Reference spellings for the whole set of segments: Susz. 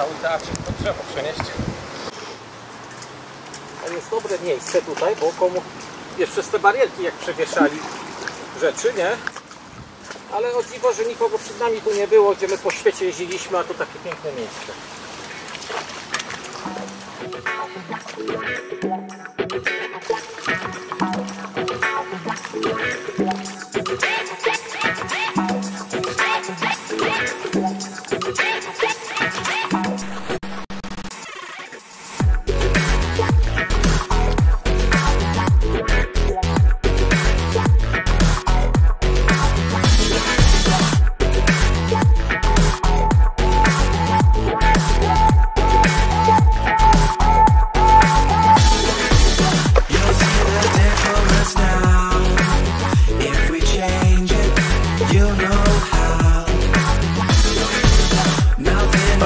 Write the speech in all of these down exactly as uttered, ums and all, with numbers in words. cały teatrzyk pod drzewo przenieść. To jest dobre miejsce tutaj, bo komu... Wiesz, przez te barierki jak przewieszali rzeczy, nie? Ale o dziwo, że nikogo przed nami tu nie było, gdzie my po świecie jeździliśmy, a to takie piękne miejsce.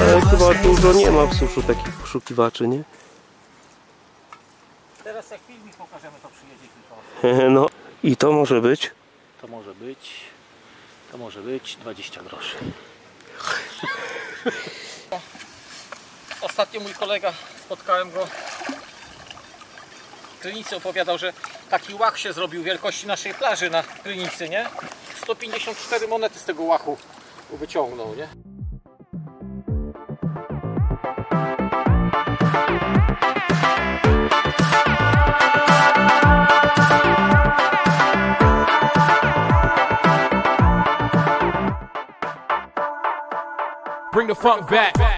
Ale chyba dużo nie ma w Suszu takich poszukiwaczy, nie? Teraz jak filmik pokażemy, to przyjedzie kilka osób. No i to może być? To może być... To może być dwadzieścia groszy. Ostatnio mój kolega, spotkałem go w Krynicy, opowiadał, że taki łach się zrobił wielkości naszej plaży na Krynicy, nie? sto pięćdziesiąt cztery monety z tego łachu wyciągnął, nie? Bring the funk back. Back.